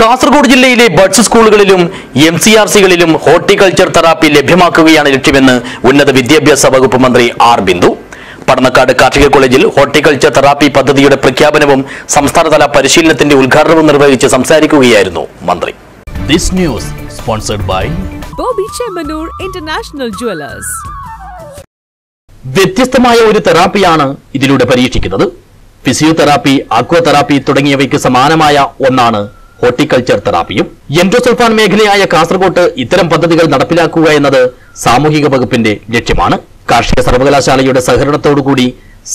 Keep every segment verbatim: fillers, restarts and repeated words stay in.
കാസർഗോഡ് ജില്ലയിലെ ബഡ്സ് സ്കൂളുകളിലും M C R സികളിലും ഹോർട്ടിക്കൾച്ചർ തെറാപ്പി ലഭ്യമാക്കുകയാണ് ലക്ഷ്യമെന്ന് ഉന്നത വിദ്യാഭ്യാസ വകുപ്പ് മന്ത്രി ആർ ബിന്ദു. പടന്നക്കാട് കാർഷിക കോളേജിൽ ഹോർട്ടിക്കൾച്ചർ തെറാപ്പി പദ്ധതിയുടെ പ്രഖ്യാപനവും സംസ്ഥാനതല പരിശീലനത്തിന്റെ ഉദ്ഘാടനവും നിർവഹിച്ച് സംസാരിക്കുകയായിരുന്നു മന്ത്രി. This news sponsored by Bobby Chemmanur international jewellers. വ്യത്യസ്തമായ ഒരു തെറാപ്പിയാണ് ഇതിലൂടെ പരീക്ഷിക്കുന്നത്. ഫിസിയോതെറാപ്പി, ആക്വതെറാപ്പി തുടങ്ങിയവയ്ക്ക് സമാനമായ ഒന്നാണ് ഹോർട്ടിക്കൾച്ചർ തെറാപ്പിയും. എൻഡോസൾഫാൻ മേഖലയായ കാസർകോട്ട് ഇത്തരം പദ്ധതികൾ നടപ്പിലാക്കുക എന്നത് സാമൂഹിക വകുപ്പിന്റെ ലക്ഷ്യമാണ്. കാർഷിക സർവകലാശാലയുടെ സഹകരണത്തോടുകൂടി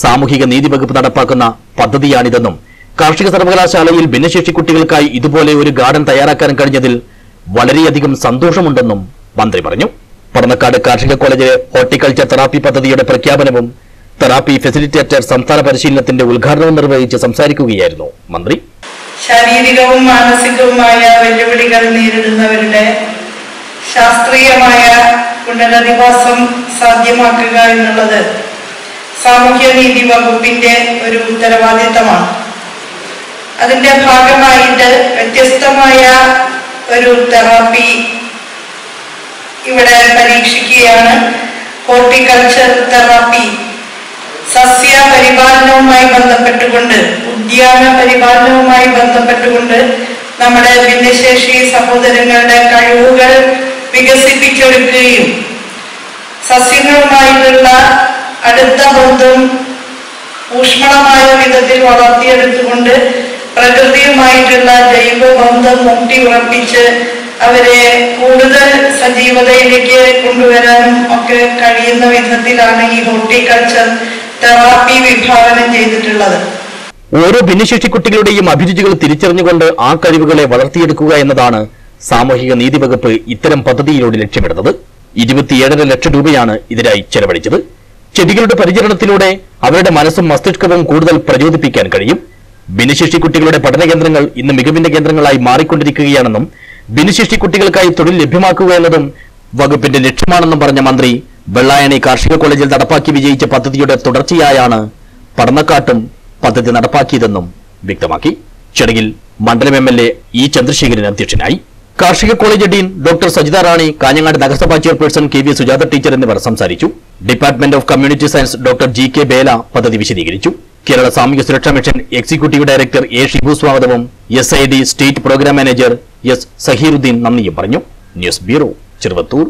സാമൂഹിക നീതി വകുപ്പ് നടപ്പാക്കുന്ന പദ്ധതിയാണിതെന്നും കാർഷിക സർവകലാശാലയിൽ ഭിന്നശേഷി കുട്ടികൾക്കായി ഇതുപോലെ ഒരു ഗാർഡൻ തയ്യാറാക്കാൻ കഴിഞ്ഞതിൽ വളരെയധികം സന്തോഷമുണ്ടെന്നും മന്ത്രി പറഞ്ഞു. പടന്നക്കാട് കാർഷിക കോളേജിലെ ഹോർട്ടിക്കൾച്ചർ തെറാപ്പി പദ്ധതിയുടെ പ്രഖ്യാപനവും തെറാപ്പി ഫെസിലിറ്റേറ്റർ സംസ്ഥാന പരിശീലനത്തിന്റെ ഉദ്ഘാടനവും നിർവഹിച്ച് സംസാരിക്കുകയായിരുന്നു മന്ത്രി. ശാരീരികവും മാനസികവുമായ വെല്ലുവിളികൾ നേരിടുന്നവരുടെ ശാസ്ത്രീയമായ പുനരധിവാസം സാധ്യമാക്കുക എന്നുള്ളത് സാമൂഹ്യ നീതി വകുപ്പിന്റെ ഒരു ഉത്തരവാദിത്തമാണ്. അതിന്റെ ഭാഗമായിട്ട് വ്യത്യസ്തമായ ഒരു തെറാപ്പി ഇവിടെ പരീക്ഷിക്കുകയാണ്. ഹോർട്ടിക്കൾച്ചർ തെറാപ്പി സസ്യ പരിപാലനവുമായി ബന്ധപ്പെട്ടുകൊണ്ട്, ഉദ്യാന പരിപാലനവുമായി ബന്ധപ്പെട്ടുകൊണ്ട് നമ്മുടെ ഭിന്നശേഷി സഹോദരങ്ങളുടെ കഴിവുകൾ വികസിപ്പിച്ചെടുക്കുകയും സസ്യങ്ങളുമായിട്ടുള്ള അടുത്ത ബന്ധം ഊഷ്മളമായ വിധത്തിൽ വളർത്തിയെടുത്തുകൊണ്ട് പ്രകൃതിയുമായിട്ടുള്ള ജൈവ ബന്ധം മുട്ടി ഉറപ്പിച്ച് അവരെ കൂടുതൽ സജീവതയിലേക്ക് കൊണ്ടുവരാനും ഒക്കെ കഴിയുന്ന വിധത്തിലാണ് ഈ ഹോർട്ടിക്കൾച്ചർ തെറാപ്പി വിഭാവനം ചെയ്തിട്ടുള്ളത്. ഓരോ ഭിന്നശേഷി കുട്ടികളുടെയും അഭിരുചികൾ തിരിച്ചറിഞ്ഞുകൊണ്ട് ആ കഴിവുകളെ വളർത്തിയെടുക്കുക എന്നതാണ് സാമൂഹിക നീതി വകുപ്പ് ഇത്തരം പദ്ധതിയിലൂടെ ലക്ഷ്യമിടുന്നത്. ഇരുപത്തിയേഴര ലക്ഷം രൂപയാണ് ഇതിനായി ചെലവഴിച്ചത്. ചെടികളുടെ പരിചരണത്തിലൂടെ അവരുടെ മനസ്സും മസ്തിഷ്കവും കൂടുതൽ പ്രചോദിപ്പിക്കാൻ കഴിയും. ഭിന്നശേഷി കുട്ടികളുടെ പഠന കേന്ദ്രങ്ങൾ ഇന്ന് മികവിന്റെ കേന്ദ്രങ്ങളായി മാറിക്കൊണ്ടിരിക്കുകയാണെന്നും ഭിന്നശേഷി കുട്ടികൾക്കായി തൊഴിൽ ലഭ്യമാക്കുക എന്നതും വകുപ്പിന്റെ ലക്ഷ്യമാണെന്നും പറഞ്ഞ മന്ത്രി, വെള്ളായണി കാർഷിക കോളേജിൽ നടപ്പാക്കി വിജയിച്ച പദ്ധതിയുടെ തുടർച്ചയായാണ് പടന്നക്കാട്ടും പദ്ധതി നടപ്പാക്കിയതെന്നും വ്യക്തമാക്കി. ചടങ്ങിൽ മണ്ഡലം M L A E Chandrasekharan അധ്യക്ഷനായി. കാർഷിക college dean doctor Sajitha Rani, Kanhangad നഗരസഭാ chairperson K V Sujatha teacher എന്നിവർ സംസാരിച്ചു. Department of community science doctor G K Bela പദ്ധതി വിശദീകരിച്ചു. കേരള സാമൂഹ്യ സുരക്ഷാ mission executive director A Shibu സ്വാഗതവും S I D state programme manager S Sahiruddeen നന്ദിയും പറഞ്ഞു. News bureau, Cheruvathur.